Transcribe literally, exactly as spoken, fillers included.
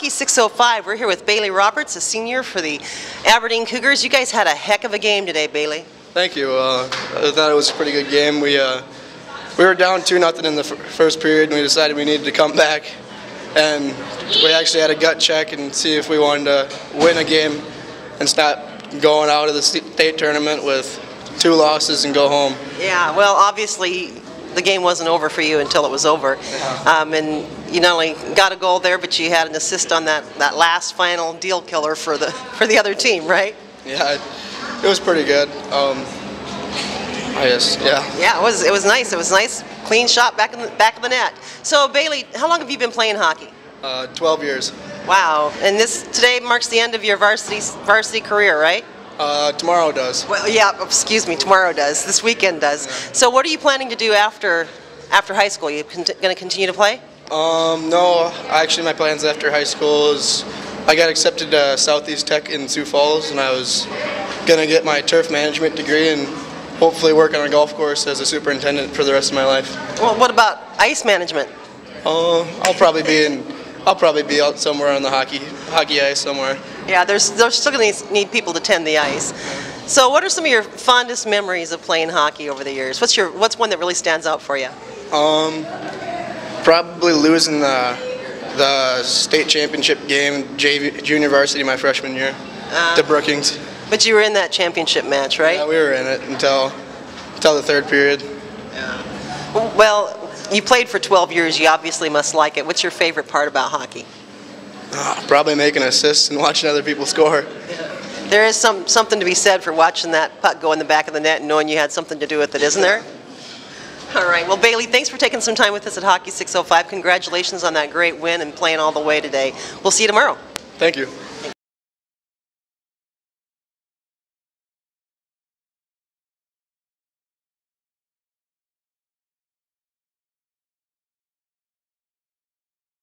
Hockey six oh five. We're here with Bailey Roberts, a senior for the Aberdeen Cougars. You guys had a heck of a game today, Bailey. Thank you. Uh, I thought it was a pretty good game. We uh, we were down two nothing in the f first period, and we decided we needed to come back. And we actually had a gut check and see if we wanted to win a game and stop going out of the state tournament with two losses and go home. Yeah. Well, obviously, the game wasn't over for you until it was over. Um, and you not only got a goal there, but you had an assist on that, that last final deal killer for the for the other team, right? Yeah, it, it was pretty good. Um, I guess, yeah. Yeah, it was it was nice. It was nice, clean shot back in the back of the net. So Bailey, how long have you been playing hockey? Uh, Twelve years. Wow. And this today marks the end of your varsity varsity career, right? Uh, tomorrow does. Well, yeah, excuse me, tomorrow does. This weekend does. Yeah. So what are you planning to do after after high school? Are you con going to continue to play? Um, no, actually my plans after high school is I got accepted to Southeast Tech in Sioux Falls, and I was going to get my turf management degree and hopefully work on a golf course as a superintendent for the rest of my life. Well, what about ice management? Uh, I'll probably be in... I'll probably be out somewhere on the hockey hockey ice somewhere. Yeah, there's there's still going to need people to tend the ice. So, what are some of your fondest memories of playing hockey over the years? What's your what's one that really stands out for you? Um, probably losing the the state championship game, J V, junior varsity, my freshman year, uh, to Brookings. But you were in that championship match, right? Yeah, we were in it until until the third period. Yeah. Well. You played for twelve years. You obviously must like it. What's your favorite part about hockey? Oh, probably making assists and watching other people score. Yeah. There is some something to be said for watching that puck go in the back of the net and knowing you had something to do with it, isn't there? All right. Well, Bailey, thanks for taking some time with us at Hockey six oh five. Congratulations on that great win and playing all the way today. We'll see you tomorrow. Thank you.